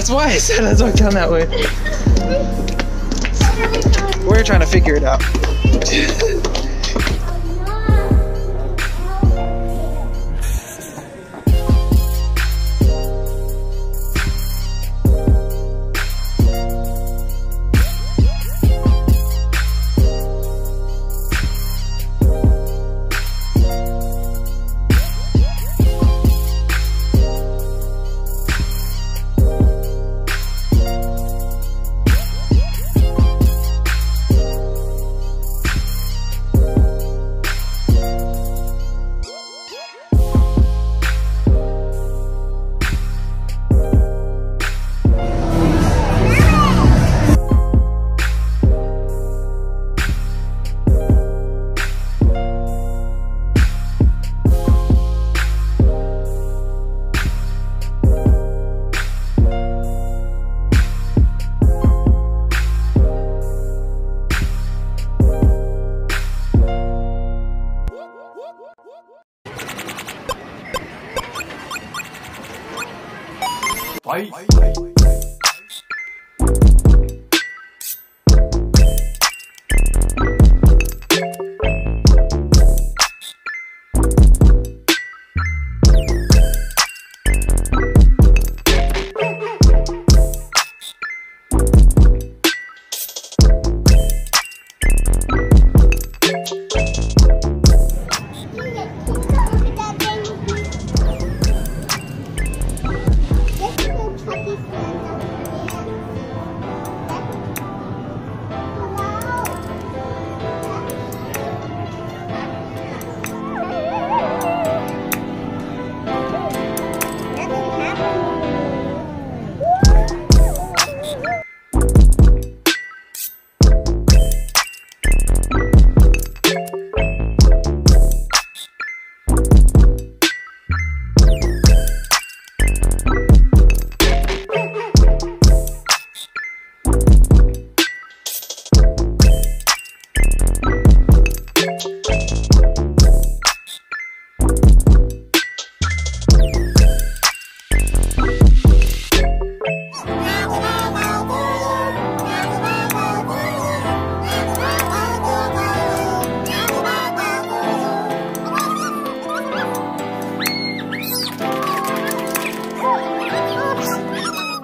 That's why I said let's walk down that way. We're trying to figure it out.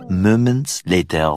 Moments later.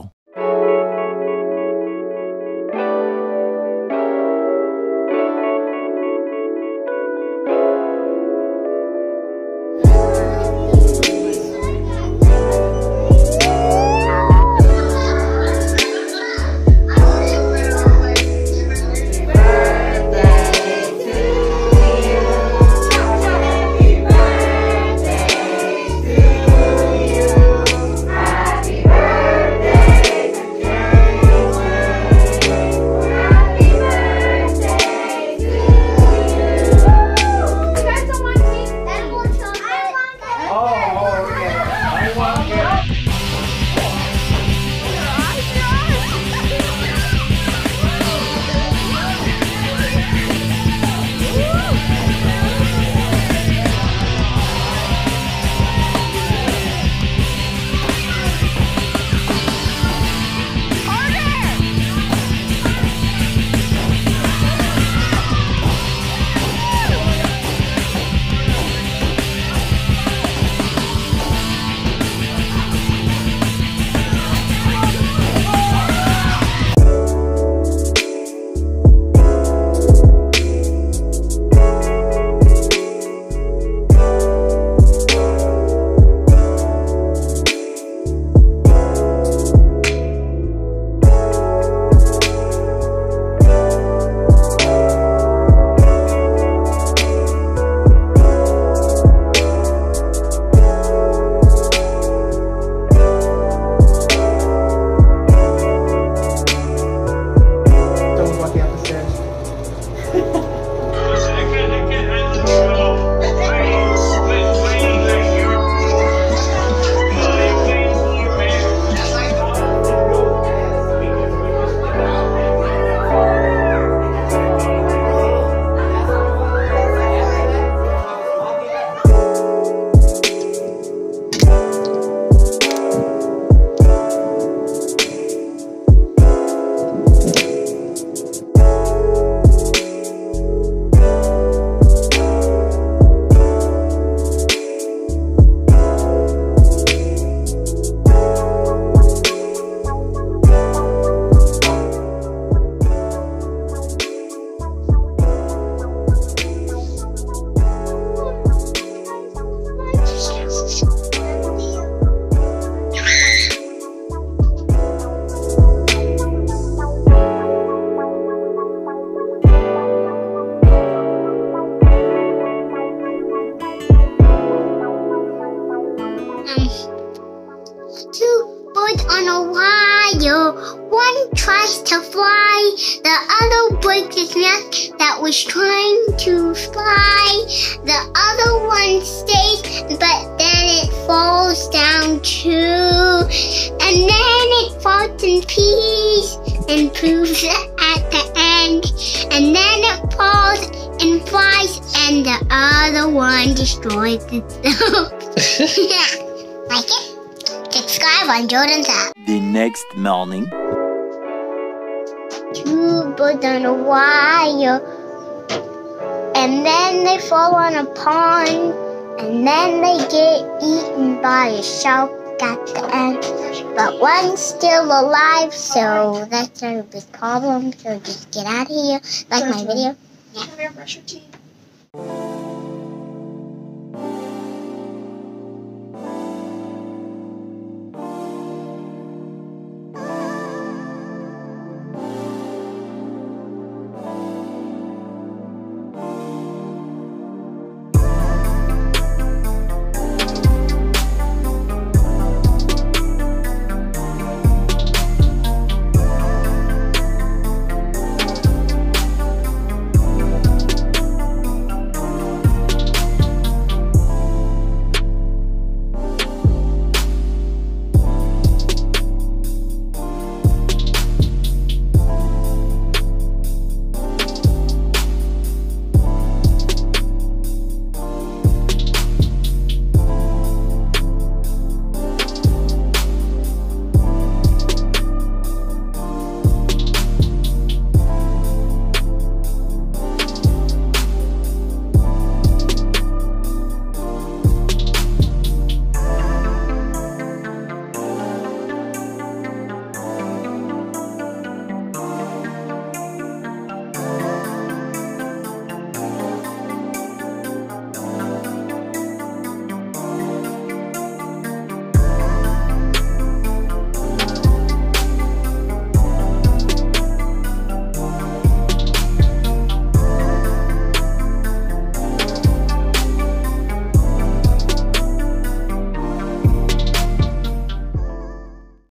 was trying to fly, the other one stays, but then it falls down too, and then it falls in peace and proves at the end, and then it falls and flies, and the other one destroys itself. Yeah, like it? Subscribe on Jordan's app. The next morning. Two birds on a wire, and then they fall on a pond, and then they get eaten by a shark at the end. But one's still alive, so that's not a big problem. So just get out of here. Like my video. Yeah.